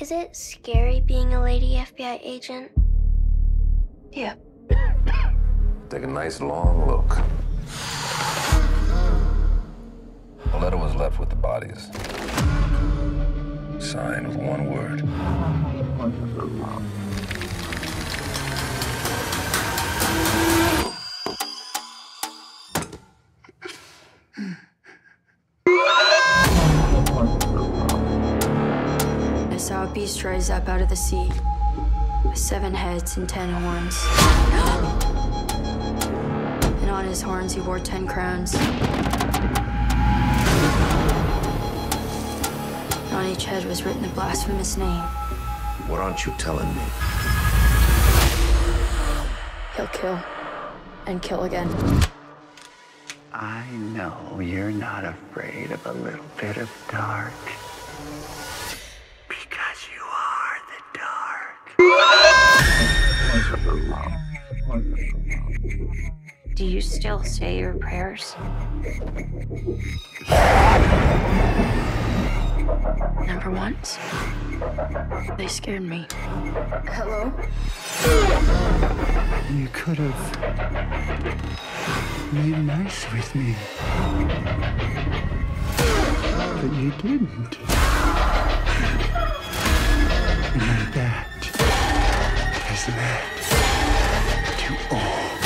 Is it scary being a lady FBI agent? Yeah. Take a nice long look. A letter was left with the bodies. Signed with one word. I saw a beast rise up out of the sea, with 7 heads and 10 horns. And on his horns he wore 10 crowns. On each head was written a blasphemous name. What aren't you telling me? He'll kill. And kill again. I know you're not afraid of a little bit of dark. Because you are the dark. Do you still say your prayers? Number ones, they scared me. Hello? You could have made nice with me, but you didn't. And that is that to all.